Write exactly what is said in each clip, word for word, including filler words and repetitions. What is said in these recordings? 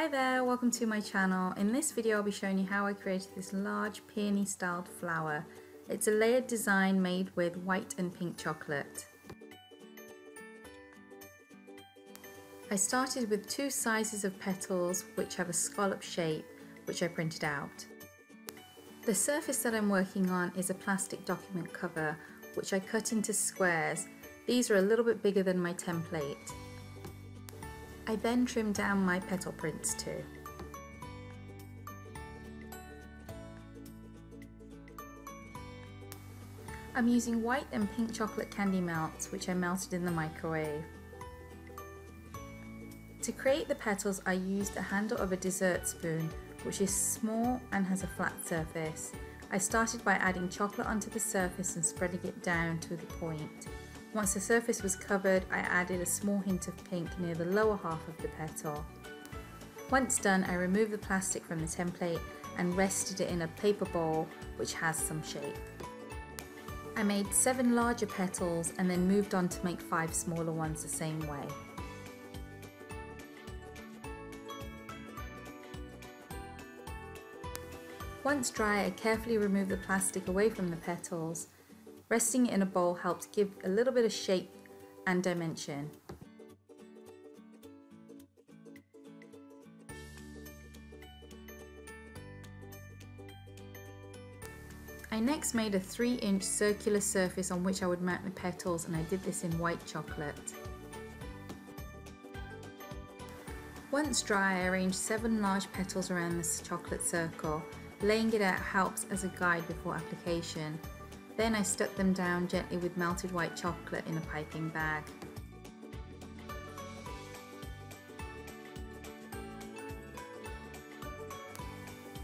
Hi there, welcome to my channel. In this video I'll be showing you how I created this large peony styled flower. It's a layered design made with white and pink chocolate. I started with two sizes of petals which have a scallop shape, which I printed out. The surface that I'm working on is a plastic document cover which I cut into squares. These are a little bit bigger than my template. I then trimmed down my petal prints too. I'm using white and pink chocolate candy melts which I melted in the microwave. To create the petals I used the handle of a dessert spoon which is small and has a flat surface. I started by adding chocolate onto the surface and spreading it down to the point. Once the surface was covered, I added a small hint of pink near the lower half of the petal. Once done, I removed the plastic from the template and rested it in a paper bowl which has some shape. I made seven larger petals and then moved on to make five smaller ones the same way. Once dry, I carefully removed the plastic away from the petals. Resting it in a bowl helps give a little bit of shape and dimension. I next made a three inch circular surface on which I would mount the petals, and I did this in white chocolate. Once dry, I arranged seven large petals around this chocolate circle. Laying it out helps as a guide before application. Then I stuck them down gently with melted white chocolate in a piping bag.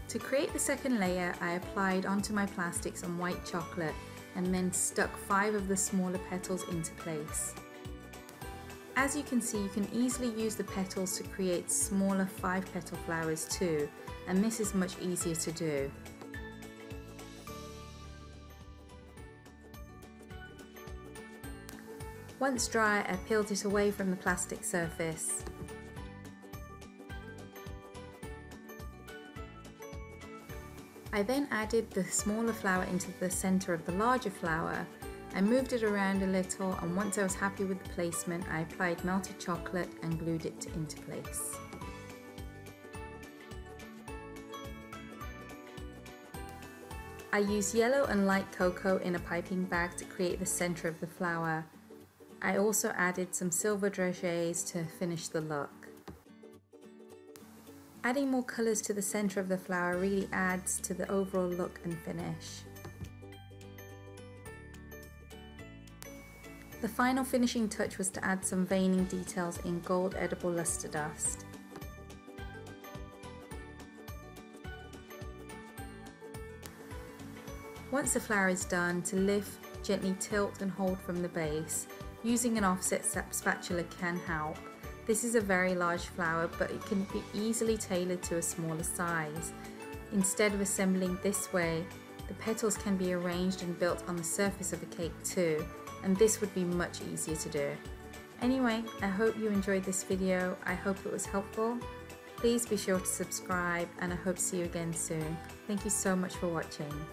To create the second layer, I applied onto my plastic some white chocolate and then stuck five of the smaller petals into place. As you can see, you can easily use the petals to create smaller five petal flowers too, and this is much easier to do. Once dry, I peeled it away from the plastic surface. I then added the smaller flower into the center of the larger flower. I moved it around a little, and once I was happy with the placement, I applied melted chocolate and glued it into place. I used yellow and light cocoa in a piping bag to create the center of the flower. I also added some silver dragées to finish the look. Adding more colours to the centre of the flower really adds to the overall look and finish. The final finishing touch was to add some veining details in gold edible luster dust. Once the flower is done, to lift, gently tilt and hold from the base. Using an offset spatula can help. This is a very large flower, but it can be easily tailored to a smaller size. Instead of assembling this way, the petals can be arranged and built on the surface of a cake too, and this would be much easier to do. Anyway, I hope you enjoyed this video. I hope it was helpful. Please be sure to subscribe, and I hope to see you again soon. Thank you so much for watching.